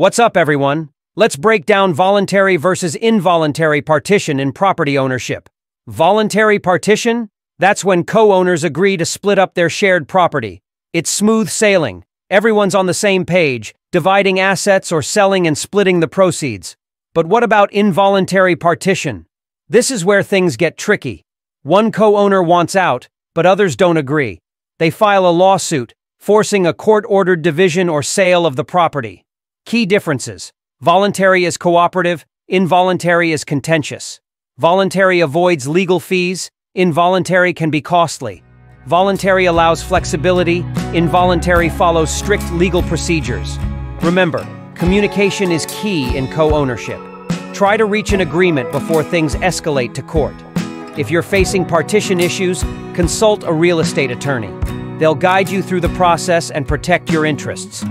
What's up, everyone? Let's break down voluntary versus involuntary partition in property ownership. Voluntary partition? That's when co-owners agree to split up their shared property. It's smooth sailing. Everyone's on the same page, dividing assets or selling and splitting the proceeds. But what about involuntary partition? This is where things get tricky. One co-owner wants out, but others don't agree. They file a lawsuit, forcing a court-ordered division or sale of the property. Key differences. Voluntary is cooperative, involuntary is contentious. Voluntary avoids legal fees, involuntary can be costly. Voluntary allows flexibility, involuntary follows strict legal procedures. Remember, communication is key in co-ownership. Try to reach an agreement before things escalate to court. If you're facing partition issues, consult a real estate attorney. They'll guide you through the process and protect your interests.